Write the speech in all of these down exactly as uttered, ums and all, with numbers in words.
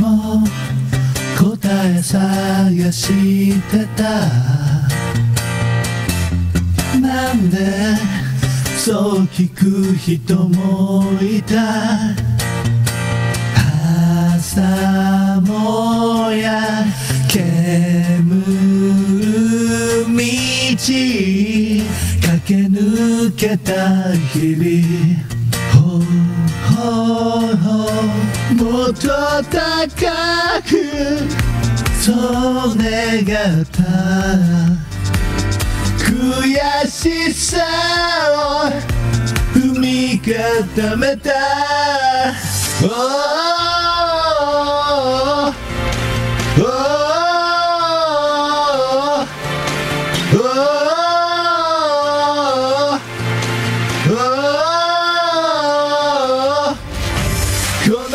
も答え探してた。なんでそう聞く人もいた。朝もや煙る道駆け抜けた日々。もっと高くそう願った悔しさを踏み固めた。Oh, oh, oh, oh, oh, oh, この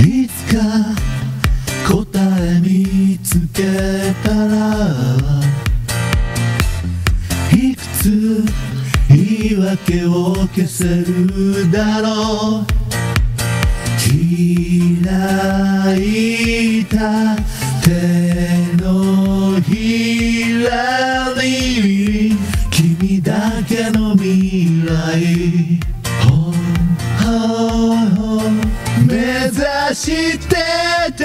「いつか答え見つけたら」「いくつ言い訳を消せるだろう」「開いた手のひらに君だけの未来」してた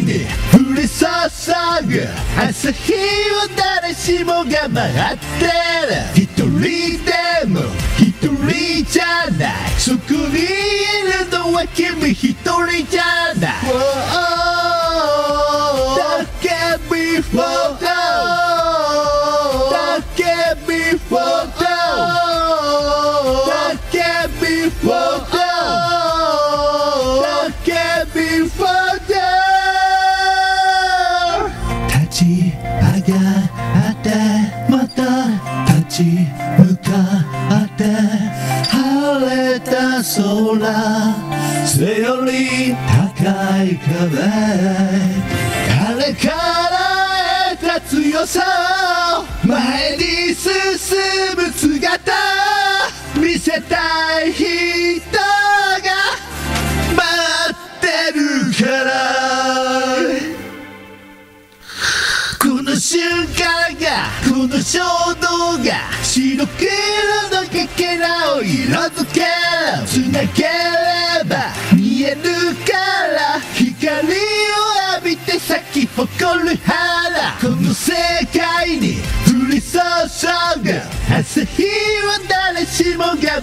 に降り注ぐ朝日を誰しもが待ってる。一人でも一人じゃない、そこにいるのは君一人じゃない。That can't be for now, that can't be for now, that can't be for now, that can't be for now.立ち上がってまた立ち向かって晴れた空背より高い壁彼から得た強さを前に進む姿見せたい人が待ってるから瞬間がこの衝動が白黒のかけらを色づける。繋げれば見えるから光を浴びて咲き誇る花。この世界に降り注ぐ朝日は誰しもが待ってる。